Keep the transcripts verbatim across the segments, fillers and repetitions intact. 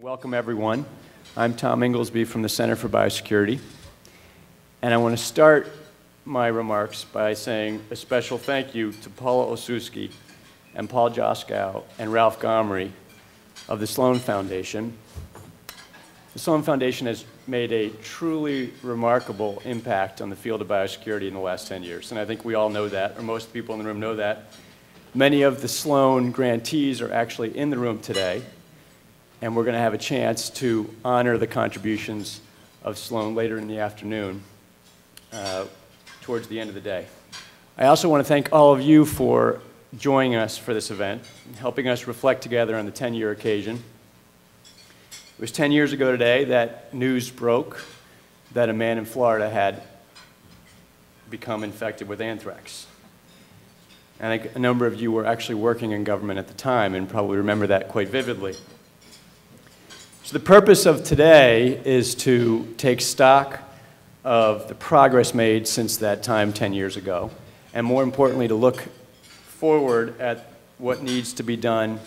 Welcome, everyone. I'm Tom Inglesby from the Center for Biosecurity. And I want to start my remarks by saying a special thank you to Paula Osuski and Paul Joskow and Ralph Gomery of the Sloan Foundation. The Sloan Foundation has made a truly remarkable impact on the field of biosecurity in the last ten years. And I think we all know that, or most people in the room know that. Many of the Sloan grantees are actually in the room today. And we're going to have a chance to honor the contributions of Sloan later in the afternoon, uh, towards the end of the day. I also want to thank all of you for joining us for this event, helping us reflect together on the ten-year occasion. It was ten years ago today that news broke that a man in Florida had become infected with anthrax. And a number of you were actually working in government at the time and probably remember that quite vividly. So the purpose of today is to take stock of the progress made since that time ten years ago, and more importantly, to look forward at what needs to be done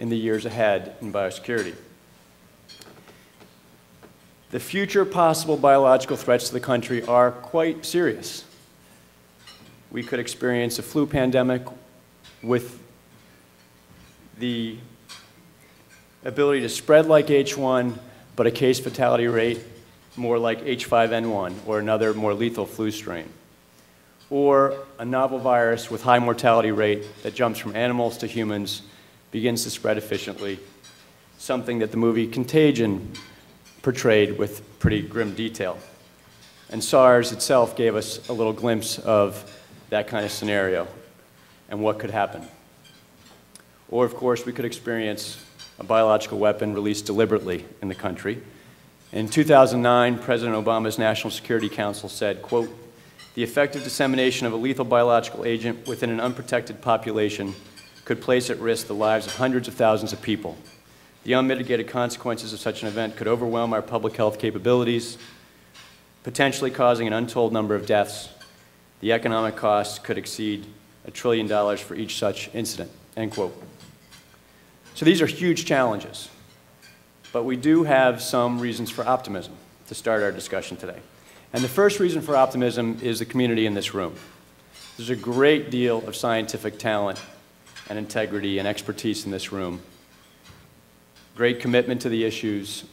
in the years ahead in biosecurity. The future possible biological threats to the country are quite serious. We could experience a flu pandemic with the ability to spread like H one, but a case fatality rate more like H five N one, or another more lethal flu strain. Or a novel virus with high mortality rate that jumps from animals to humans, begins to spread efficiently, something that the movie Contagion portrayed with pretty grim detail. And SARS itself gave us a little glimpse of that kind of scenario and what could happen. Or, of course, we could experience a biological weapon released deliberately in the country. In two thousand nine, President Obama's National Security Council said, quote, "The effective dissemination of a lethal biological agent within an unprotected population could place at risk the lives of hundreds of thousands of people. The unmitigated consequences of such an event could overwhelm our public health capabilities, potentially causing an untold number of deaths. The economic costs could exceed a trillion dollars for each such incident," end quote. So these are huge challenges, but we do have some reasons for optimism to start our discussion today. And the first reason for optimism is the community in this room. There's a great deal of scientific talent and integrity and expertise in this room, great commitment to the issues,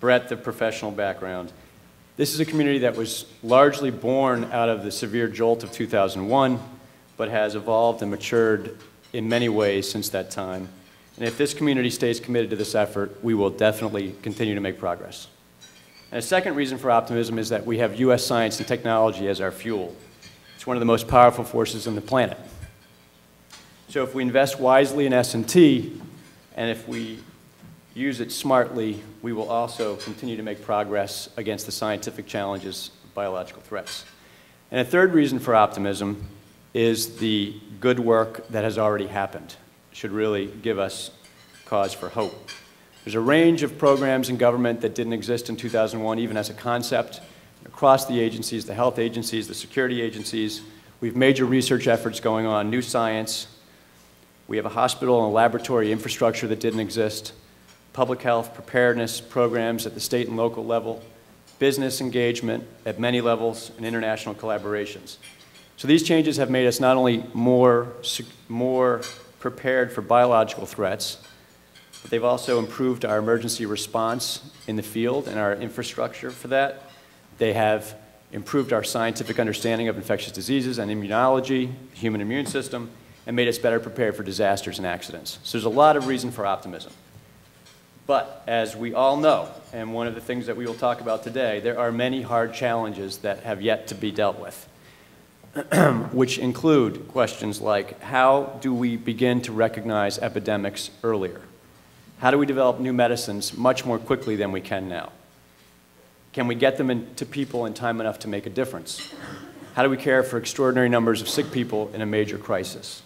breadth of professional background. This is a community that was largely born out of the severe jolt of two thousand one, but has evolved and matured in many ways since that time. And if this community stays committed to this effort, we will definitely continue to make progress. And a second reason for optimism is that we have U S science and technology as our fuel. It's one of the most powerful forces on the planet. So if we invest wisely in S and T, and if we use it smartly, we will also continue to make progress against the scientific challenges of biological threats. And a third reason for optimism is the good work that has already happened should really give us cause for hope. There's a range of programs in government that didn't exist in two thousand one, even as a concept, across the agencies, the health agencies, the security agencies. We have major research efforts going on, new science. We have a hospital and a laboratory infrastructure that didn't exist, public health preparedness programs at the state and local level, business engagement at many levels, and international collaborations. So these changes have made us not only more, more prepared for biological threats, but they've also improved our emergency response in the field and our infrastructure for that. They have improved our scientific understanding of infectious diseases and immunology, the human immune system, and made us better prepared for disasters and accidents. So there's a lot of reason for optimism. But as we all know, and one of the things that we will talk about today, there are many hard challenges that have yet to be dealt with, which include questions like, how do we begin to recognize epidemics earlier? How do we develop new medicines much more quickly than we can now? Can we get them in, to people in time enough to make a difference? How do we care for extraordinary numbers of sick people in a major crisis?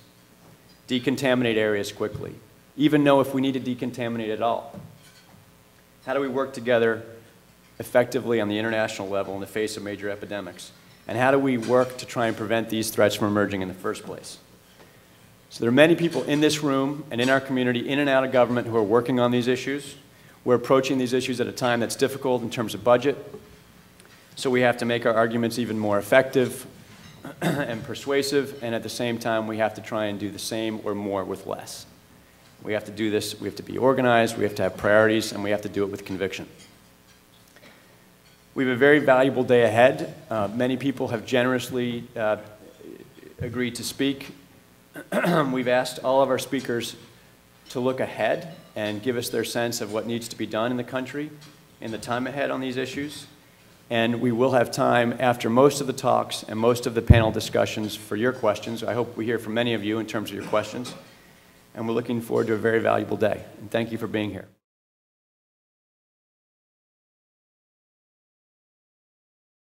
Decontaminate areas quickly, even know if we need to decontaminate at all. How do we work together effectively on the international level in the face of major epidemics? And how do we work to try and prevent these threats from emerging in the first place? So there are many people in this room and in our community, in and out of government, who are working on these issues. We're approaching these issues at a time that's difficult in terms of budget, so we have to make our arguments even more effective and persuasive, and at the same time we have to try and do the same or more with less. We have to do this, we have to be organized, we have to have priorities, and we have to do it with conviction. We have a very valuable day ahead. Uh, many people have generously uh, agreed to speak. We've asked all of our speakers to look ahead and give us their sense of what needs to be done in the country in the time ahead on these issues. And we will have time after most of the talks and most of the panel discussions for your questions. I hope we hear from many of you in terms of your questions. And we're looking forward to a very valuable day. And thank you for being here.